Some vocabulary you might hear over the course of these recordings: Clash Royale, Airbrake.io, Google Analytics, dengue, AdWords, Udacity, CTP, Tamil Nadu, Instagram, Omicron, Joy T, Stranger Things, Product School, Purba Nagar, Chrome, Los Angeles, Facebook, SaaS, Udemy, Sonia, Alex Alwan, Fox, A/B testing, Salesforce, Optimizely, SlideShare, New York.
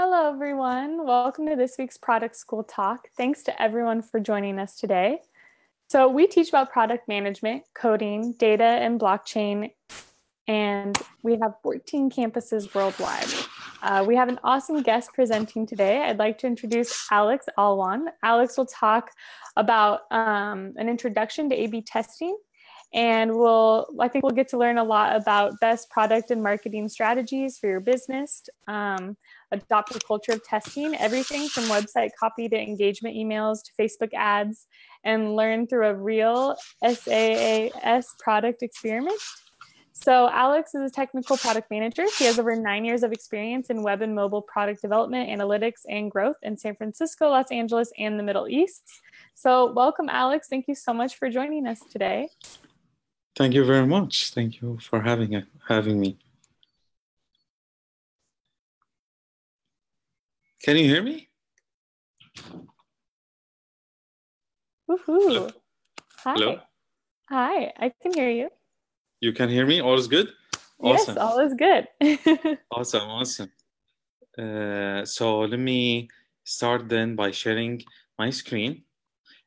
Hello, everyone. Welcome to this week's Product School Talk. Thanks to everyone for joining us today. So we teach about product management, coding, data, and blockchain, and we have 14 campuses worldwide. We have an awesome guest presenting today. I'd like to introduce Alex Alwan. Alex will talk about an introduction to A/B testing, and I think we'll get to learn a lot about best product and marketing strategies for your business. Adopt a culture of testing, everything from website copy to engagement emails to Facebook ads, and learn through a real SaaS product experiment. So Alex is a technical product manager. He has over 9 years of experience in web and mobile product development, analytics, and growth in San Francisco, Los Angeles, and the Middle East. So welcome, Alex. Thank you so much for joining us today. Thank you very much. Thank you for having me. Can you hear me? Woohoo. Hi. Hello? Hi, I can hear you. You can hear me? All is good? Awesome. Yes, all is good. Awesome. So let me start then by sharing my screen.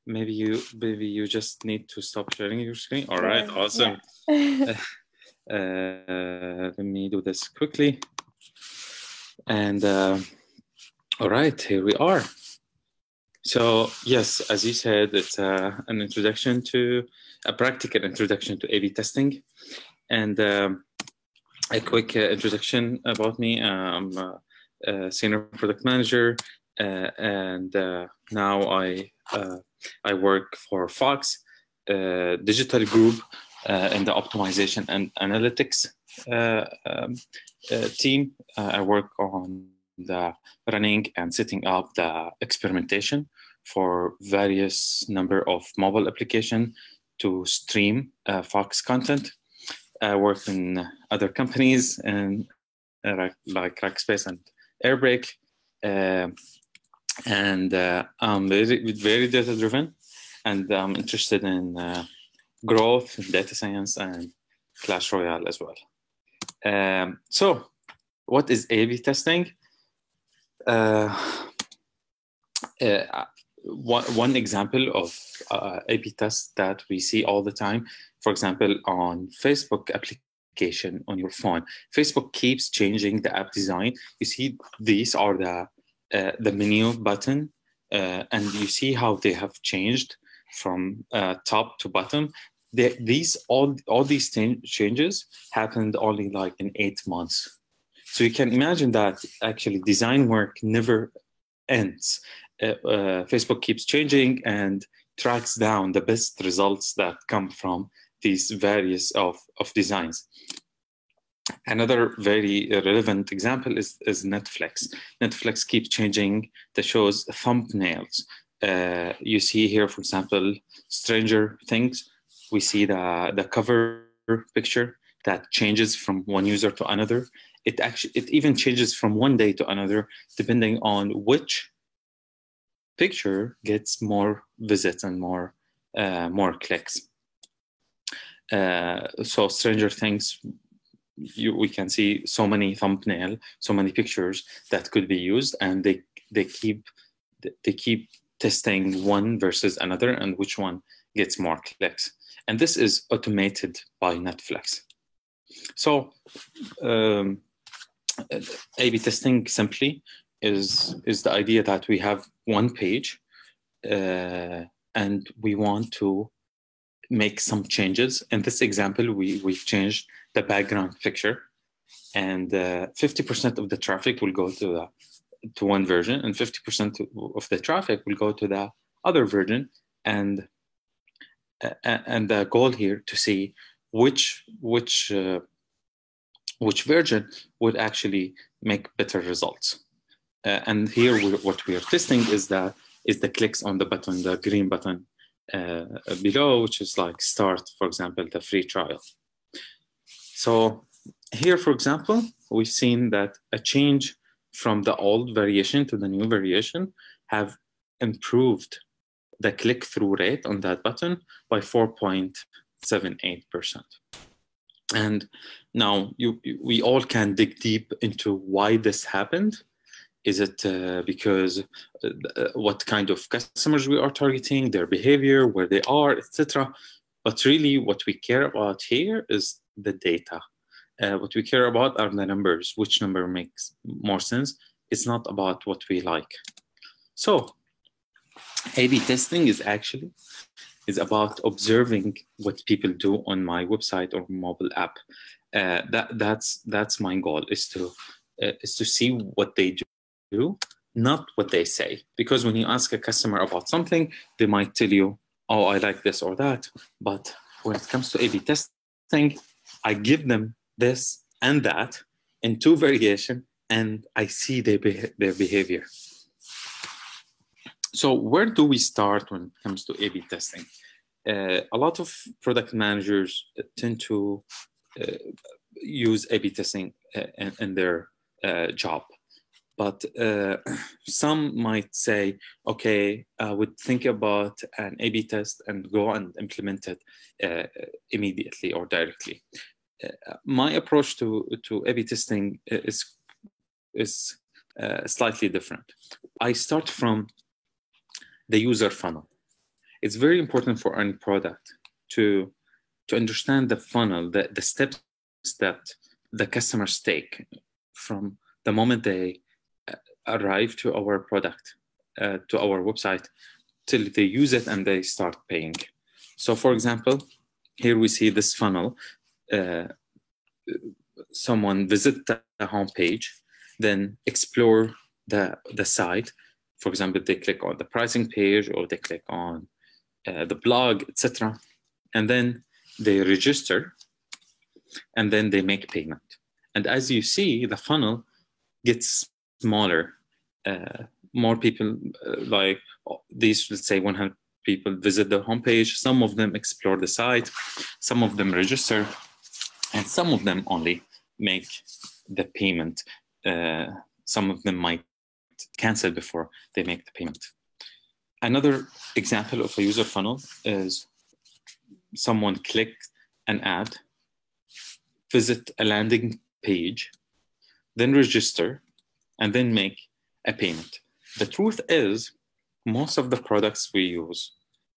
Maybe you just need to stop sharing your screen. All right, awesome. Yeah. Let me do this quickly. And all right, here we are. So yes, as you said, it's a practical introduction to A/B testing, and a quick introduction about me. I'm a senior product manager, and now I work for Fox Digital Group in the optimization and analytics team. I work on the running and setting up the experimentation for various number of mobile applications to stream Fox content. I work in other companies and like Rackspace and Airbrake, and I'm very data driven, and I'm interested in growth, data science, and Clash Royale as well. So, what is A/B testing? One example of A/B tests that we see all the time, for example, on Facebook application on your phone. Facebook keeps changing the app design. You see, these are the menu button, and you see how they have changed from top to bottom. All these changes happened only like in 8 months. So you can imagine that actually design work never ends. Facebook keeps changing and tracks down the best results that come from these various of designs. Another very relevant example is Netflix. Netflix keeps changing the show's thumbnails. You see here, for example, Stranger Things. We see the cover picture that changes from one user to another. It even changes from one day to another, depending on which picture gets more visits and more clicks. So Stranger Things, we can see so many thumbnails, so many pictures that could be used, and they keep testing one versus another and which one gets more clicks. And this is automated by Netflix. So A/B testing simply is the idea that we have one page and we want to make some changes. In this example, we've changed the background picture, and 50% of the traffic will go to one version, and 50% of the traffic will go to the other version. And the goal here to see which version would actually make better results. And here, what we are testing is the clicks on the button, the green button below, which is like start, for example, the free trial. So here, for example, we've seen that a change from the old variation to the new variation have improved the click-through rate on that button by 4.78%. And now we all can dig deep into why this happened, Is it because what kind of customers we are targeting, their behavior, where they are, etc.? But really what we care about here is the data. What we care about are the numbers, which number makes more sense. It's not about what we like. So A/B testing is about observing what people do on my website or mobile app. That's my goal, is to see what they do, not what they say. Because when you ask a customer about something, they might tell you, oh, I like this or that. But when it comes to A/B testing, I give them this and that in two variations, and I see their behavior. So where do we start when it comes to A/B testing? A lot of product managers tend to use A/B testing in their job. But some might say, okay, I would think about an A/B test and go and implement it immediately or directly. My approach to A/B testing is slightly different. I start from the user funnel. It's very important for any product to understand the funnel, the steps that the customers take from the moment they arrive to our product, to our website, till they use it and they start paying. So for example, here we see this funnel. Someone visit the homepage, then explore the site. For example, they click on the pricing page or they click on the blog, etc. And then they register and then they make payment. And as you see, the funnel gets smaller. More people, like these, let's say 100 people visit the homepage. Some of them explore the site, some of them register, and some of them only make the payment. Some of them might cancel before they make the payment. Another example of a user funnel is someone clicked an ad, visit a landing page, then register, and then make a payment. The truth is, most of the products we use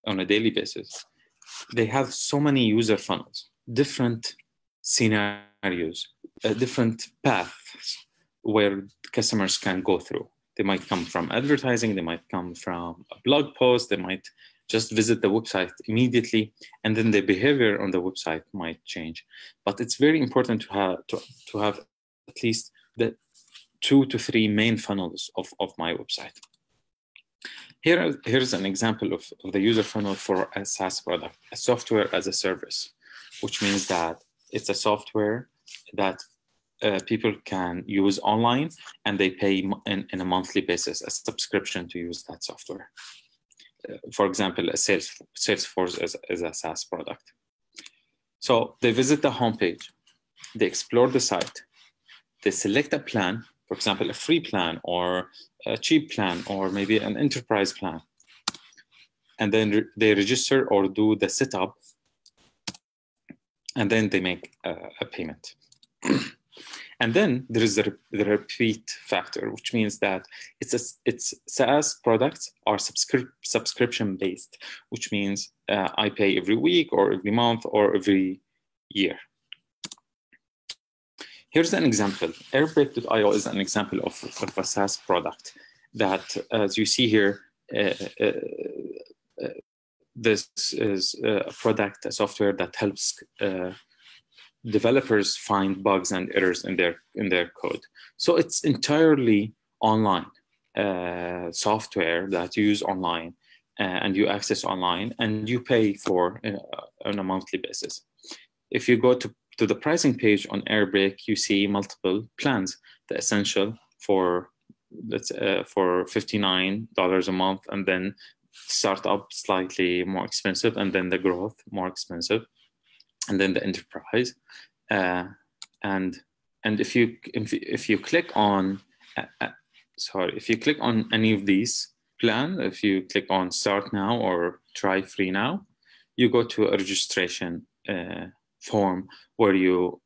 on a daily basis, they have so many user funnels, different scenarios, different paths where customers can go through. They might come from advertising, they might come from a blog post, they might just visit the website immediately, and then their behavior on the website might change. But it's very important to have at least the 2 to 3 main funnels of my website. Here's an example of the user funnel for a SaaS product, a software as a service, which means that it's a software that people can use online and they pay in a monthly basis, a subscription to use that software. For example, a Salesforce is a SaaS product. So they visit the homepage, they explore the site, they select a plan, for example, a free plan or a cheap plan or maybe an enterprise plan. And then they register or do the setup and then they make a payment. And then there is the repeat factor, which means that it's SaaS products are subscription-based, which means I pay every week or every month or every year. Here's an example. Airbrake.io is an example of a SaaS product that, as you see here, this is a product, a software that helps developers find bugs and errors in their code. So it's entirely online software that you use online and you access online and you pay for on a monthly basis. If you go to the pricing page on Airbrake, you see multiple plans, the essential for $59 a month, and then start up slightly more expensive, and then the growth more expensive, and then the enterprise. And if you click on any of these plans, if you click on start now or try free now, you go to a registration form where you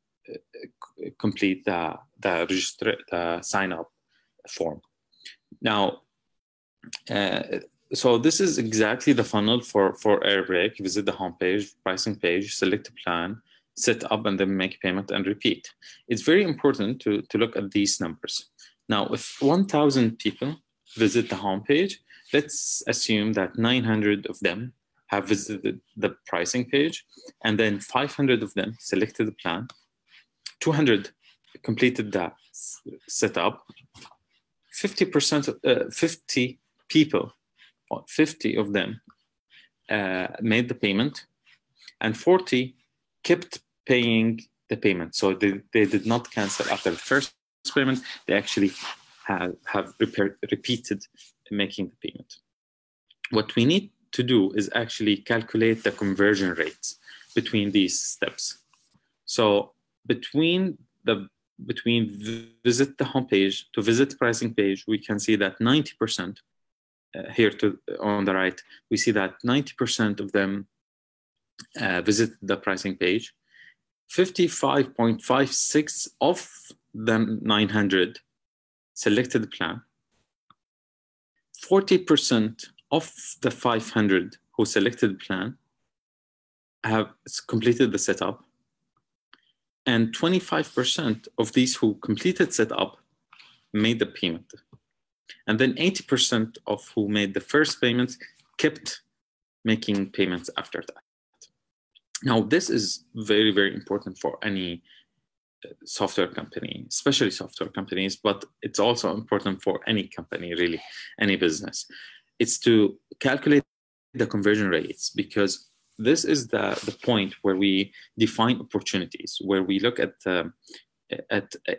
complete the sign up form. Now, so this is exactly the funnel for Airbrake. Visit the homepage, pricing page, select a plan, set up, and then make payment and repeat. It's very important to look at these numbers. Now, if 1,000 people visit the homepage, let's assume that 900 of them have visited the pricing page, and then 500 of them selected the plan, 200 completed the setup, 50 of them made the payment, and 40 kept paying the payment. So they did not cancel after the first payment. They actually have repeated making the payment. What we need to do is actually calculate the conversion rates between these steps. So between visit the homepage to visit pricing page, we can see that 90%, here on the right, we see that 90% of them visit the pricing page. 55.56 of them, 900, selected the plan. 40% of the 500 who selected the plan have completed the setup. And 25% of these who completed setup made the payment. And then 80% of who made the first payments kept making payments after that. Now, this is very, very important for any software company, especially software companies, but it's also important for any company, really, any business. It's to calculate the conversion rates, because this is the point where we define opportunities, where we look at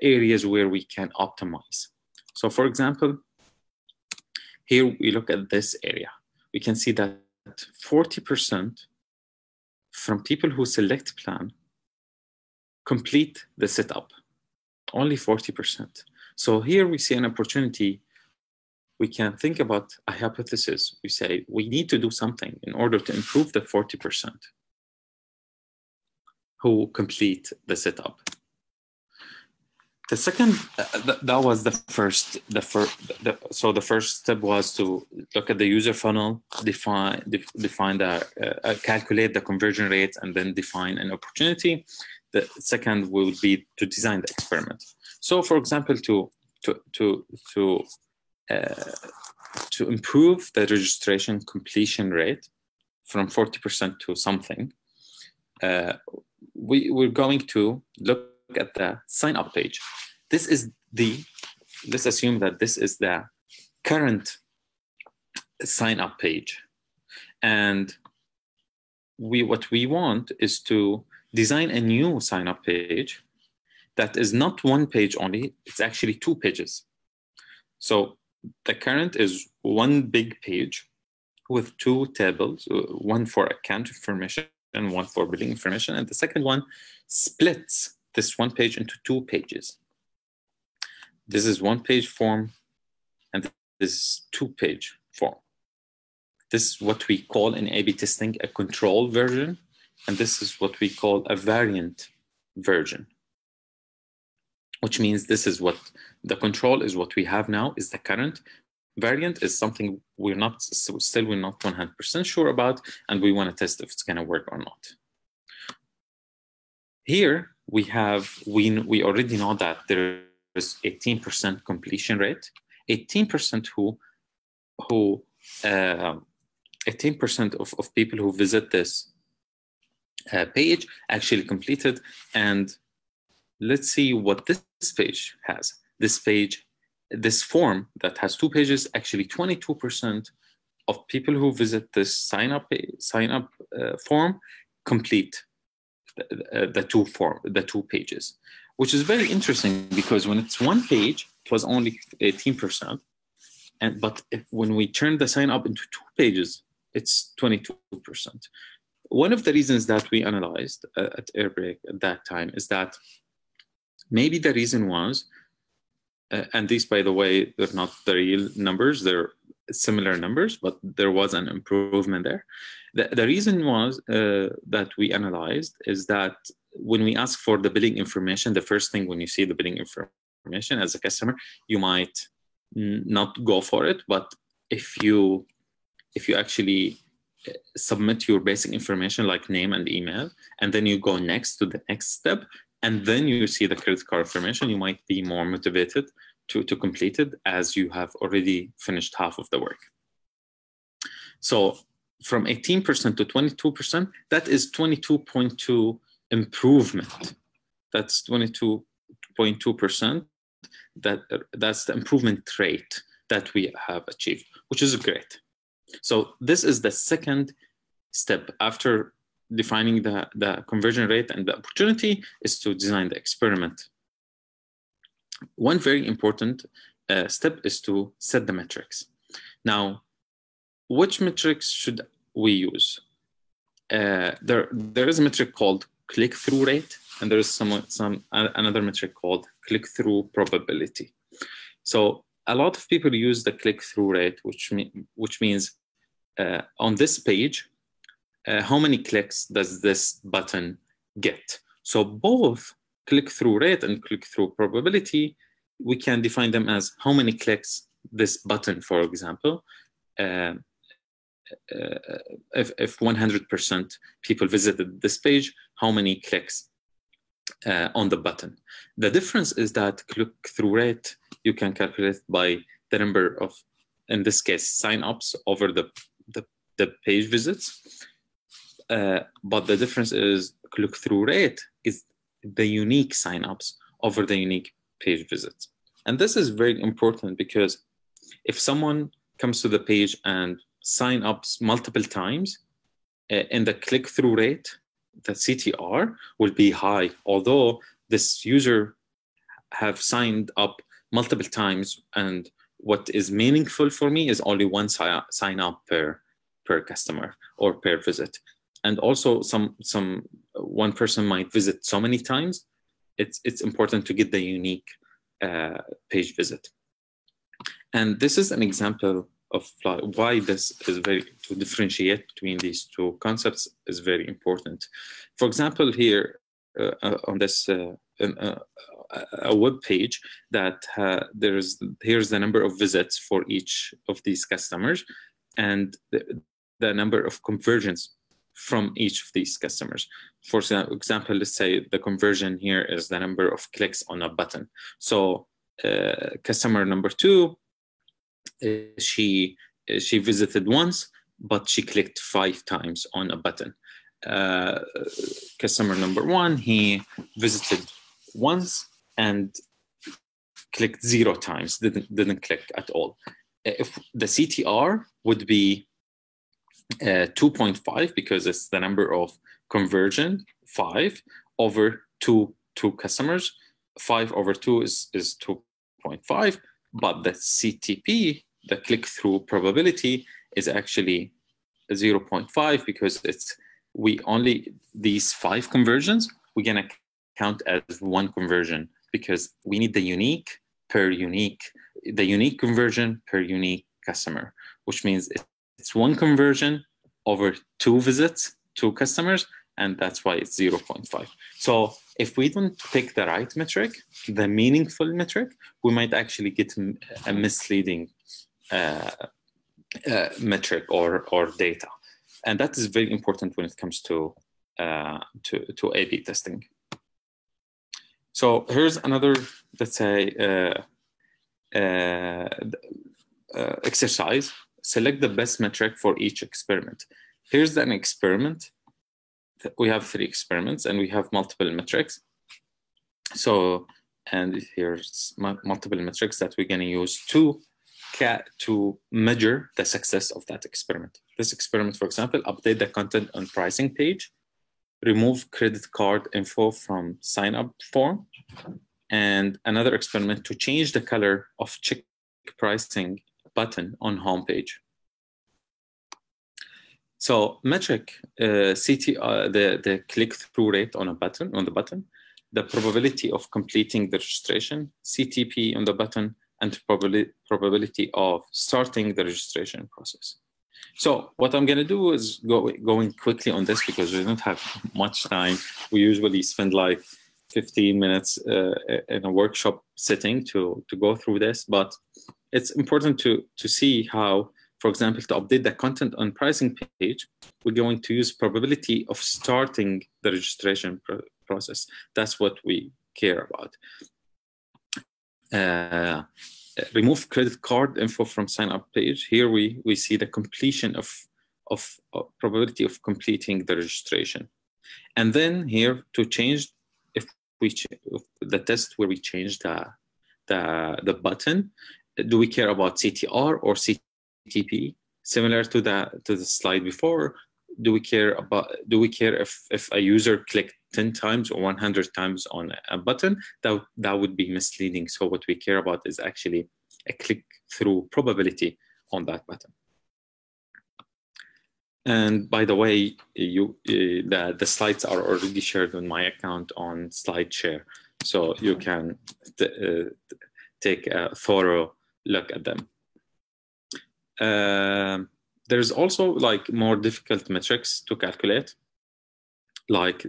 areas where we can optimize. So for example, here we look at this area. We can see that 40% from people who select plan complete the setup, only 40%. So here we see an opportunity. We can think about a hypothesis. We say we need to do something in order to improve the 40% who complete the setup. The second, that was the first. So the first step was to look at the user funnel, calculate the conversion rates, and then define an opportunity. The second will be to design the experiment. So, for example, to improve the registration completion rate from 40% to something, we're going to look at the sign up page. This is the, let's assume that this is the current sign up page. And what we want is to design a new sign up page that is not one page only, it's actually two pages. So the current is one big page with two tables, one for account information and one for billing information. And the second one splits this one page into two pages. This is one page form, and this is two page form. This is what we call in A/B testing a control version, and this is what we call a variant version, which means this is what the control is what we have now is the current. Variant is something we're not 100% sure about, and we want to test if it's going to work or not. Here, we already know that there is 18% completion rate, 18% who 18% of people who visit this page actually completed. And let's see what this page has. This form that has two pages, actually 22% of people who visit this sign up form complete the two pages, which is very interesting, because when it's one page, it was only 18%, but when we turn the sign up into two pages, it's 22%. One of the reasons that we analyzed at Airbrake at that time is that maybe the reason was, and these, by the way, they're not the real numbers, they're similar numbers, but there was an improvement there. The reason was that we analyzed is that when we ask for the billing information, the first thing when you see the billing information as a customer, you might not go for it. But if you actually submit your basic information like name and email, and then you go next to the next step, and then you see the credit card information, you might be more motivated to complete it, as you have already finished half of the work. So from 18% to 22%, that is 22.2 improvement. That's 22.2%. That's the improvement rate that we have achieved, which is great. So this is the second step after defining the conversion rate and the opportunity, is to design the experiment. One very important step is to set the metrics. Now, which metrics should we use? There is a metric called click-through rate, and there is another metric called click-through probability. So a lot of people use the click-through rate, which means on this page, how many clicks does this button get? So both click-through rate and click-through probability, we can define them as how many clicks this button, for example, if 100% people visited this page, how many clicks on the button. The difference is that click-through rate you can calculate by the number of, in this case, sign-ups over the page visits. But the difference is click-through rate is the unique sign-ups over the unique page visits. And this is very important, because if someone comes to the page and sign-ups multiple times, and the click-through rate, the CTR, will be high, although this user have signed up multiple times, and what is meaningful for me is only one sign-up per customer or per visit. And also one person might visit so many times. It's important to get the unique page visit. And this is an example of why this is to differentiate between these two concepts is very important. For example, here on this a web page that here's the number of visits for each of these customers, and the number of conversions from each of these customers. For example, let's say the conversion here is the number of clicks on a button. So customer number 2, she visited once, but she clicked 5 times on a button. Customer number 1, he visited once and clicked 0 times, didn't click at all. If the CTR would be 2.5, because it's the number of conversion, 5 over 2 customers. 5 over 2 is 2.5, but the CTP, the click-through probability, is actually 0.5, because only these 5 conversions we're gonna count as 1 conversion, because we need the unique conversion per unique customer, which means it's 1 conversion over 2 visits, 2 customers, and that's why it's 0.5. So if we don't pick the right metric, the meaningful metric, we might actually get a misleading metric or data. And that is very important when it comes to A/B testing. So here's another, let's say, exercise. Select the best metric for each experiment. Here's an experiment. We have 3 experiments and we have multiple metrics. So, and here's multiple metrics that we're going to use to measure the success of that experiment. This experiment, for example, update the content on pricing page, remove credit card info from sign-up form, and another experiment to change the color of check pricing button on homepage. So metric, the click-through rate on the button, the probability of completing the registration, CTP on the button, and probability of starting the registration process. So what I'm going to do is going quickly on this, because we don't have much time. We usually spend like 15 minutes in a workshop setting to go through this, but it's important to see how, for example, to update the content on pricing page, we're going to use probability of starting the registration process. That's what we care about. Remove credit card info from sign up page. Here we see the completion of probability of completing the registration. And then here to change, if we the test where we change the button, do we care about CTR or CTP? Similar to the slide before, do we care if a user clicked 10 times or 100 times on a button? That would be misleading. So what we care about is actually a click through probability on that button. And by the way, the slides are already shared on my account on SlideShare, so you can take a thorough look at them. There's also like more difficult metrics to calculate, like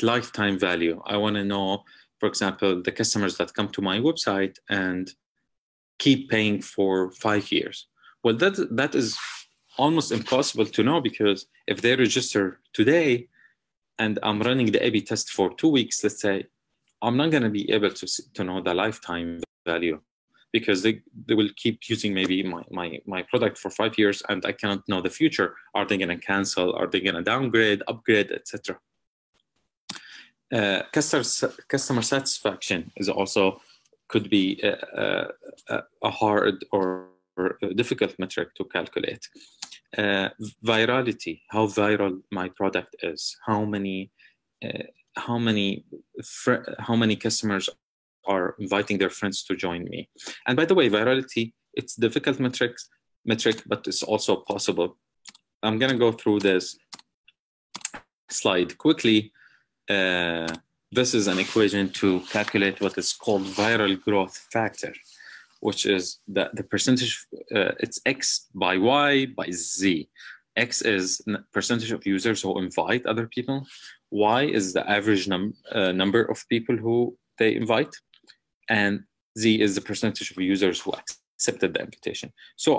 lifetime value. I want to know, for example, the customers that come to my website and keep paying for 5 years. Well, that is almost impossible to know, because if they register today and I'm running the A/B test for 2 weeks, let's say, I'm not going to be able to know the lifetime value, because they will keep using maybe my product for 5 years, and I cannot know the future. Are they going to cancel? Are they going to downgrade, upgrade, etc.? Customer satisfaction is also could be a hard or a difficult metric to calculate. Virality, how viral my product is, how many customers are inviting their friends to join me. And by the way, virality, it's difficult metric, but it's also possible. I'm gonna go through this slide quickly. This is an equation to calculate what is called viral growth factor, which is the percentage, it's X by Y by Z. X is percentage of users who invite other people. Y is the average number of people who they invite. And Z is the percentage of users who accepted the invitation. So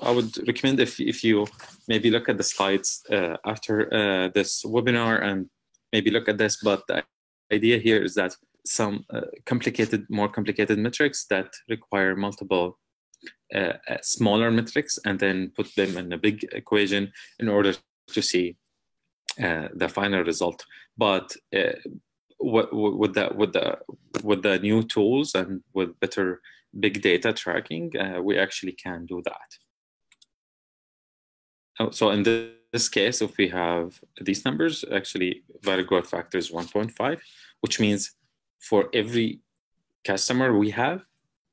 I would recommend if you maybe look at the slides after this webinar and maybe look at this, but the idea here is that some more complicated metrics that require multiple smaller metrics, and then put them in a big equation in order to see the final result. But with the new tools and with better big data tracking, we actually can do that. So in this case, if we have these numbers, actually viral growth factor is 1.5, which means for every customer we have,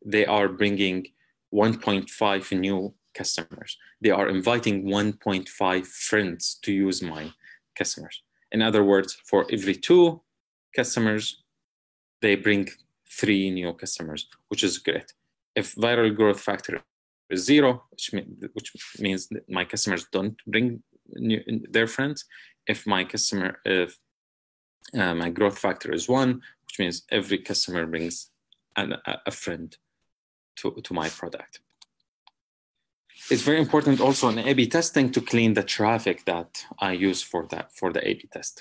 they are bringing 1.5 new customers. They are inviting 1.5 friends to use my customers. In other words, for every 2 customers, they bring 3 new customers, which is great. If viral growth factor is 0, which means that my customers don't bring their friends. If my customer, my growth factor is 1, which means every customer brings a friend to my product. It's very important also in A/B testing to clean the traffic that I use for the A/B test.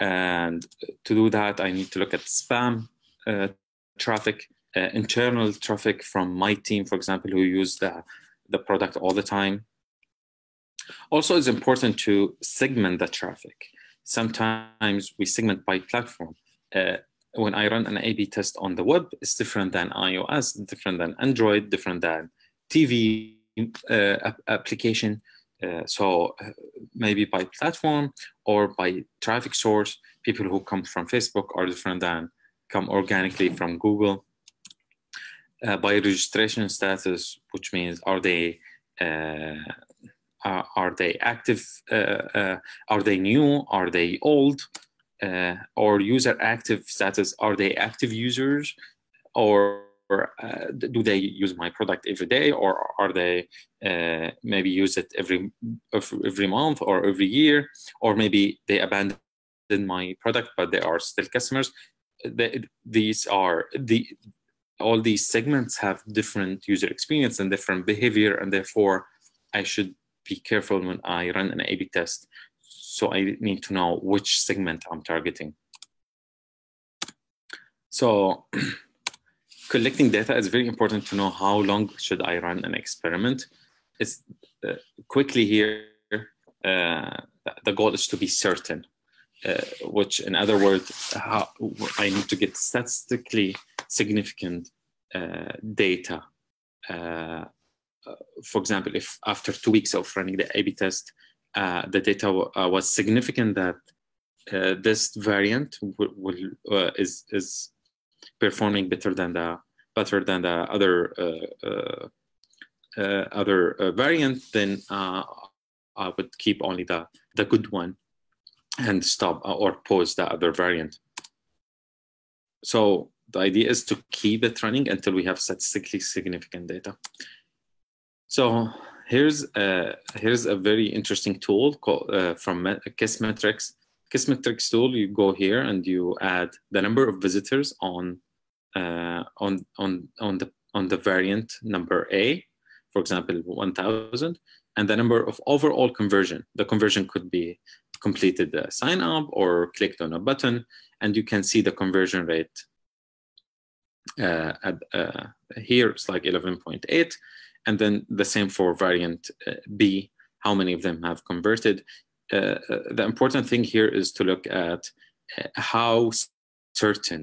And to do that, I need to look at spam traffic, internal traffic from my team, for example, who use the product all the time. Also, it's important to segment the traffic. Sometimes we segment by platform. When I run an A/B test on the web, it's different than iOS, different than Android, different than TV application. So maybe by platform or by traffic source, people who come from Facebook are different than come organically from Google. By registration status, which means are they active? Are they new? Are they old? Or user active status, are they active users? Or do they use my product every day? Or are they maybe use it every month or every year? Or maybe they abandoned my product, but they are still customers. These are the all these segments have different user experience and different behavior, and therefore I should be careful when I run an A/B test. So I need to know which segment I'm targeting. So collecting data is very important to know how long should I run an experiment. It's quickly here, the goal is to be certain, which in other words, I need to get statistically significant data. For example, if after 2 weeks of running the A/B test, the data was significant that this variant is performing better than the other variant, then I would keep only the good one and stop or pause the other variant. So the idea is to keep it running until we have statistically significant data. So here's a very interesting tool called, from KISSmetrics. KISSmetrics tool, you go here and you add the number of visitors on the variant number A, for example, 1,000, and the number of overall conversion. The conversion could be completed a sign up or clicked on a button, and you can see the conversion rate. Here it's like 11.8. And then the same for variant B, how many of them have converted. The important thing here is to look at how certain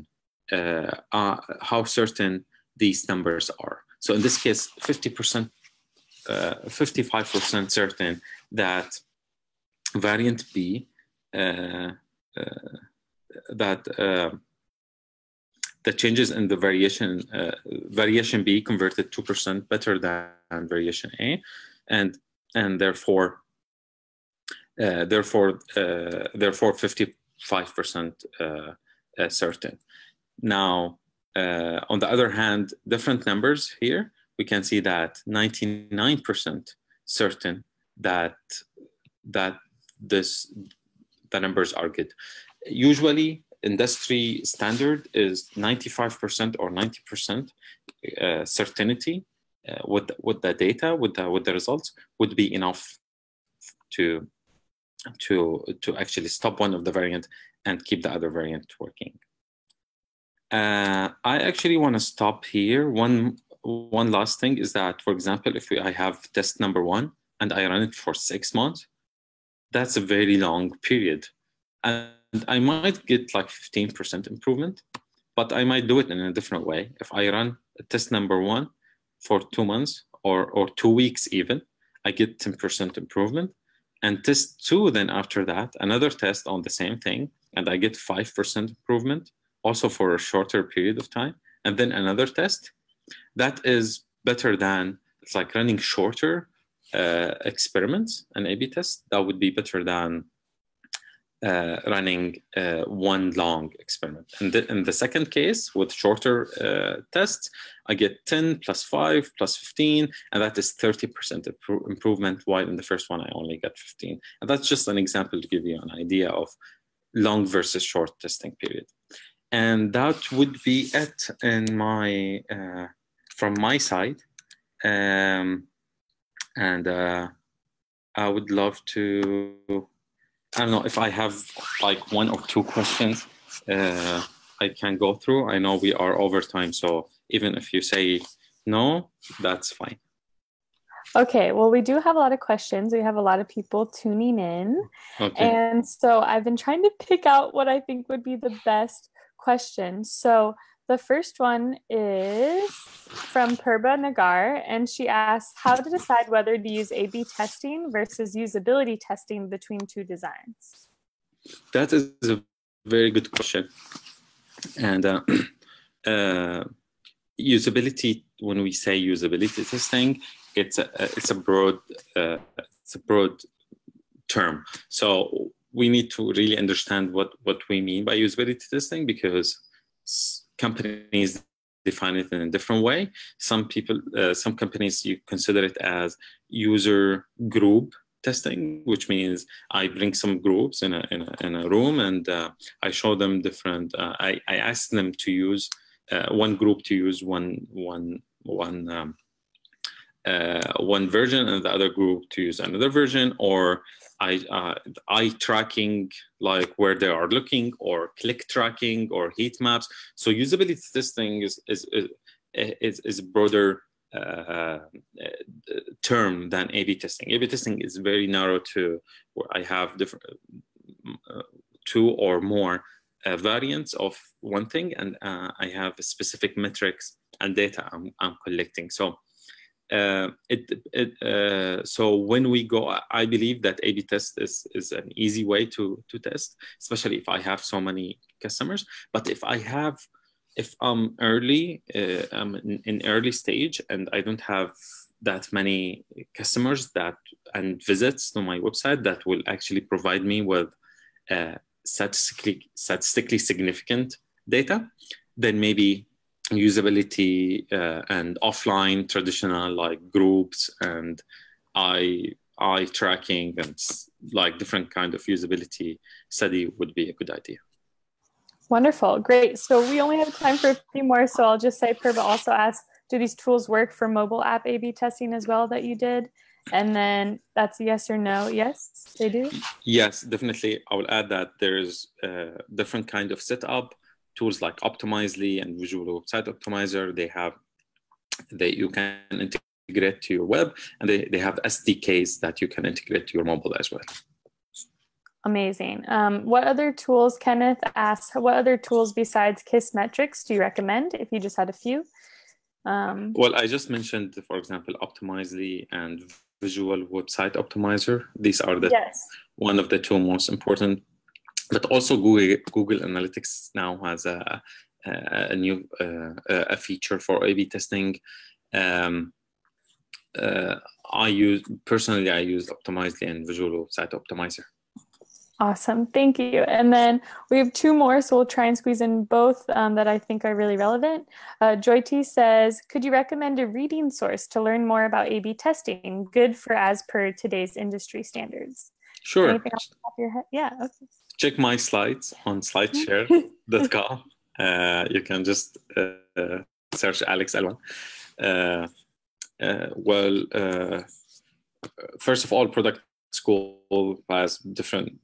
these numbers are. So in this case, 55% certain that variant B, the changes in the variation B converted 2% better than variation A, and therefore 55% certain. Now, on the other hand, different numbers here, we can see that 99% certain that the numbers are good. Usually, industry standard is 95% or 90% certainty with the data, with the results would be enough to actually stop one of the variant and keep the other variant working. I actually want to stop here. One last thing is that, for example, if I have test number 1 and I run it for 6 months, that's a very long period. And I might get like 15% improvement, but I might do it in a different way. If I run test number 1 for 2 months or 2 weeks even, I get 10% improvement. And test 2, then after that, another test on the same thing, and I get 5% improvement, also for a shorter period of time. And then another test. That is better than, it's like running shorter experiments, an A/B test. That would be better than running one long experiment. And in the second case, with shorter tests, I get 10 plus 5 plus 15, and that is 30% improvement, while in the first one I only got 15. And that's just an example to give you an idea of long versus short testing period. And that would be it in my, from my side. I would love to... I don't know if I have like 1 or 2 questions I can go through. I know we are over time, so even if you say no, that's fine. Okay, well, we do have a lot of questions. We have a lot of people tuning in. Okay. And so I've been trying to pick out what I think would be the best question. So the first one is from Purba Nagar, and she asks, how to decide whether to use A/B testing versus usability testing between two designs? That is a very good question. And usability, when we say usability testing, it's a broad term. So we need to really understand what we mean by usability testing, because companies define it in a different way. Some companies, you consider it as user group testing, which means I bring some groups in a room and I show them different, I ask them to use one group to use one version and the other group to use another version, or eye tracking, like where they are looking, or click tracking, or heat maps. So usability testing is a broader term than A/B testing. A/B testing is very narrow to where I have different two or more variants of one thing, and I have specific metrics and data I'm collecting. So so when we go, I believe that A/B test is an easy way to test, especially if I have so many customers. But if I'm early, I'm in early stage, and I don't have that many customers and visits to my website that will actually provide me with statistically significant data, then maybe usability and offline traditional, like groups and eye tracking and like different kind of usability study, would be a good idea. Wonderful, great. So we only have time for a few more. So I'll just say, Purba also asked, do these tools work for mobile app A/B testing as well that you did? And then that's a yes or no. Yes, they do. Yes, definitely. I will add that there's different kind of setup. Tools like Optimizely and Visual Website Optimizer, you can integrate to your web, and they have SDKs that you can integrate to your mobile as well. Amazing. What other tools, Kenneth asks, what other tools besides KISSmetrics do you recommend, if you just had a few? Well, I just mentioned, for example, Optimizely and Visual Website Optimizer. These are one of the two most important. But also Google Analytics now has a new feature for A/B testing. I use Optimizely and Visual Website Optimizer. Awesome, thank you. And then we have two more, so we'll try and squeeze in both that I think are really relevant. Joy T says, could you recommend a reading source to learn more about A/B testing? Good for as per today's industry standards. Sure. Anything off the top of your head? Yeah. Okay. Check my slides on slideshare.com. You can just search Alex Alwan. First of all, Product School has different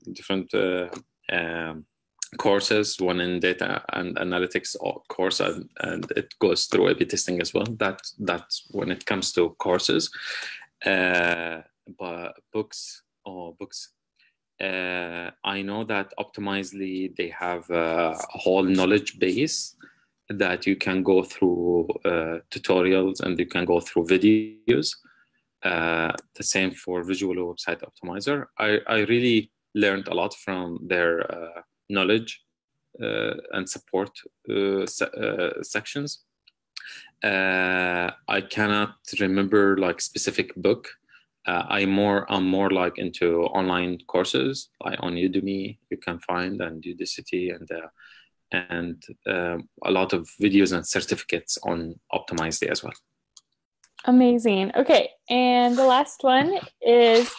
courses. One in data and analytics course, and it goes through A/B testing as well. That's when it comes to courses, but books. I know that Optimizely, they have a whole knowledge base that you can go through tutorials, and you can go through videos. The same for Visual Website Optimizer. I really learned a lot from their knowledge and support sections. I cannot remember like specific book. I'm more like into online courses, like on Udemy you can find, and Udacity, and a lot of videos and certificates on Optimizely as well. Amazing. Okay, and the last one is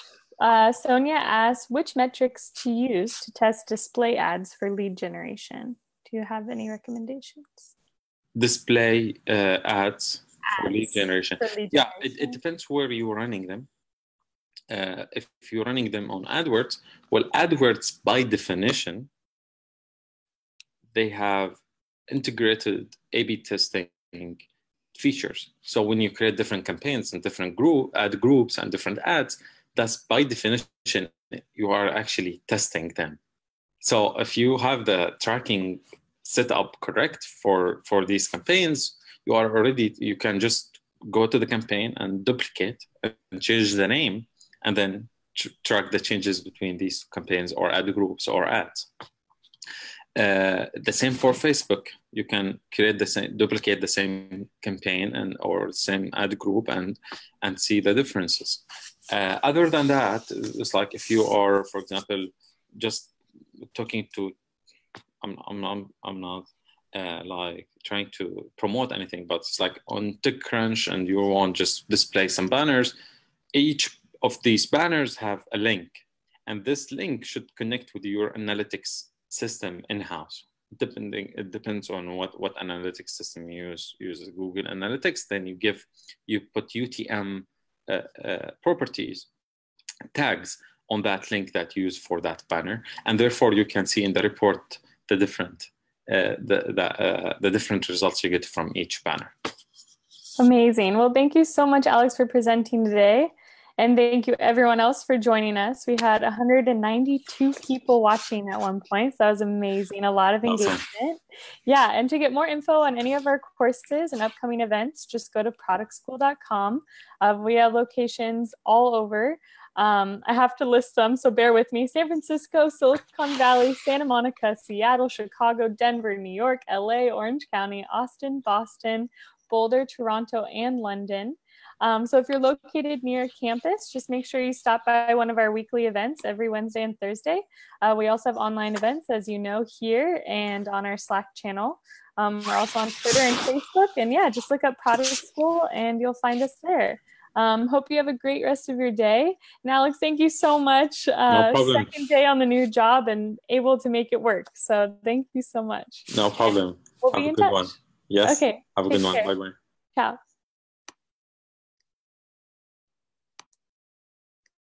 Sonia asks, which metrics to use to test display ads for lead generation? Do you have any recommendations? Display ads for lead generation. Yeah, it depends where you're running them. If you're running them on AdWords, well, AdWords by definition, they have integrated A/B testing features. So when you create different campaigns and different ad groups and different ads, that's by definition, you are actually testing them. So if you have the tracking set up correct for these campaigns, you can just go to the campaign and duplicate and change the name, and then track the changes between these campaigns or ad groups or ads. The same for Facebook. You can duplicate the same campaign or same ad group and see the differences. Other than that, it's like if you are, for example, just talking to, I'm not like trying to promote anything, but it's like on TechCrunch, and you want just display some banners. Each of these banners have a link, and this link should connect with your analytics system in-house. It depends on what analytics system you use Google Analytics. Then you put UTM properties, tags on that link that you use for that banner, and therefore you can see in the report the different the different results you get from each banner. Amazing. Well, thank you so much, Alex, for presenting today. And thank you everyone else for joining us. We had 192 people watching at one point. So that was amazing. A lot of engagement. Awesome. Yeah. And to get more info on any of our courses and upcoming events, just go to productschool.com. We have locations all over. I have to list them, so bear with me. San Francisco, Silicon Valley, Santa Monica, Seattle, Chicago, Denver, New York, LA, Orange County, Austin, Boston, Boulder, Toronto, and London. So if you're located near a campus, just make sure you stop by one of our weekly events every Wednesday and Thursday. We also have online events, as you know, here and on our Slack channel. We're also on Twitter and Facebook. And yeah, just look up Product School and you'll find us there. Hope you have a great rest of your day. And Alex, thank you so much. No problem. Second day on the new job and able to make it work. So thank you so much. No problem. We'll have be a in good touch. One. Yes. Okay. Have a good one. Bye-bye. Ciao.